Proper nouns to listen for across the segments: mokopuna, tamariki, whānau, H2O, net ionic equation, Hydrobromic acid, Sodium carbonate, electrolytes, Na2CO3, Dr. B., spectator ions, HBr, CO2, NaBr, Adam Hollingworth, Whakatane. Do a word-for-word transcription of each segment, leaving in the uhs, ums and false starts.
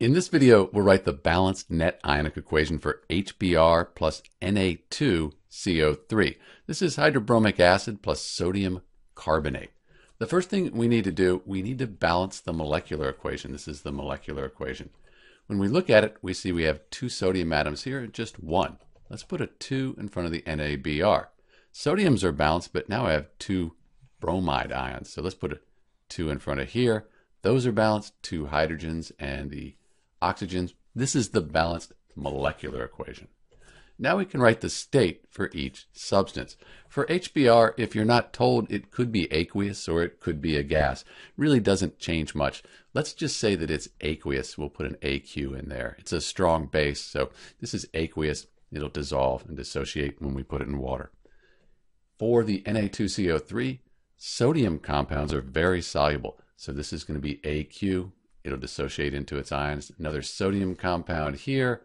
In this video, we'll write the balanced net ionic equation for H B r plus N A two C O three. This is hydrobromic acid plus sodium carbonate. The first thing we need to do, we need to balance the molecular equation. This is the molecular equation. When we look at it, we see we have two sodium atoms here and just one. Let's put a two in front of the N A B r. Sodiums are balanced, but now I have two bromide ions. So let's put a two in front of here. Those are balanced, two hydrogens and the oxygens. This is the balanced molecular equation. Now we can write the state for each substance. For H B r, if you're not told, it could be aqueous or it could be a gas. It really doesn't change much. Let's just say that it's aqueous. We'll put an A Q in there. It's a strong base, so this is aqueous. It'll dissolve and dissociate when we put it in water. For the N A two C O three, sodium compounds are very soluble. So this is going to be A Q. It'll dissociate into its ions. Another sodium compound here.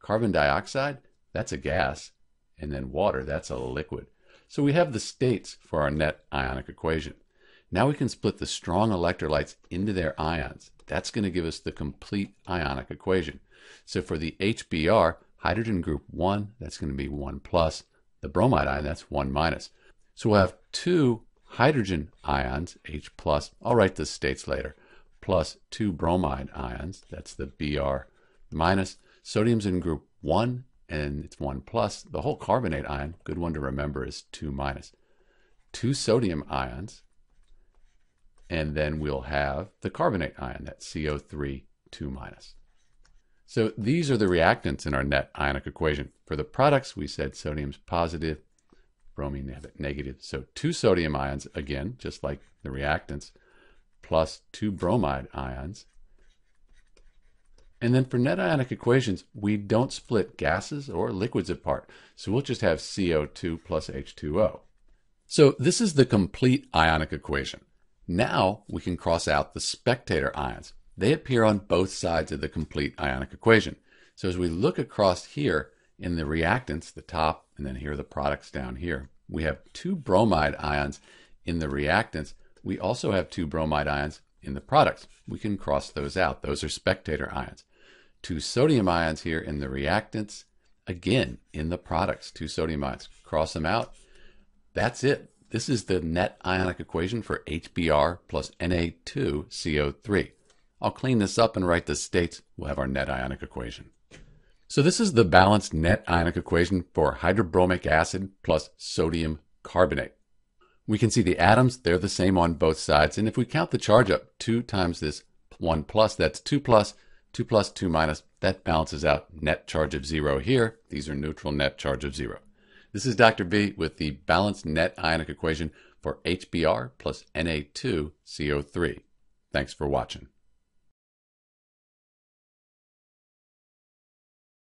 Carbon dioxide, that's a gas. And then water, that's a liquid. So we have the states for our net ionic equation. Now we can split the strong electrolytes into their ions. That's going to give us the complete ionic equation. So for the H B r, hydrogen group one, that's going to be one plus. The bromide ion, that's one minus. So we'll have two hydrogen ions, H plus, I'll write the states later, plus two bromide ions, that's the B r minus. Sodium's in group one, and it's one plus. The whole carbonate ion, good one to remember, is two minus. Two sodium ions, and then we'll have the carbonate ion, that's C O three, two minus. So these are the reactants in our net ionic equation. For the products, we said sodium's positive, bromine negative. So two sodium ions, again, just like the reactants, plus two bromide ions. And then for net ionic equations, we don't split gases or liquids apart. So we'll just have C O two plus H two O. So this is the complete ionic equation. Now we can cross out the spectator ions. They appear on both sides of the complete ionic equation. So as we look across here, in the reactants, the top, and then here are the products down here. We have two bromide ions in the reactants. We also have two bromide ions in the products. We can cross those out. Those are spectator ions. Two sodium ions here in the reactants. Again, in the products, two sodium ions. Cross them out. That's it. This is the net ionic equation for H B r plus N A two C O three. I'll clean this up and write the states. We'll have our net ionic equation. So this is the balanced net ionic equation for hydrobromic acid plus sodium carbonate. We can see the atoms, they're the same on both sides. And if we count the charge up, two times this one plus, that's two plus, two plus, two minus, that balances out net charge of zero here. These are neutral net charge of zero. This is Doctor B with the balanced net ionic equation for H B r plus N A two C O three. Thanks for watching.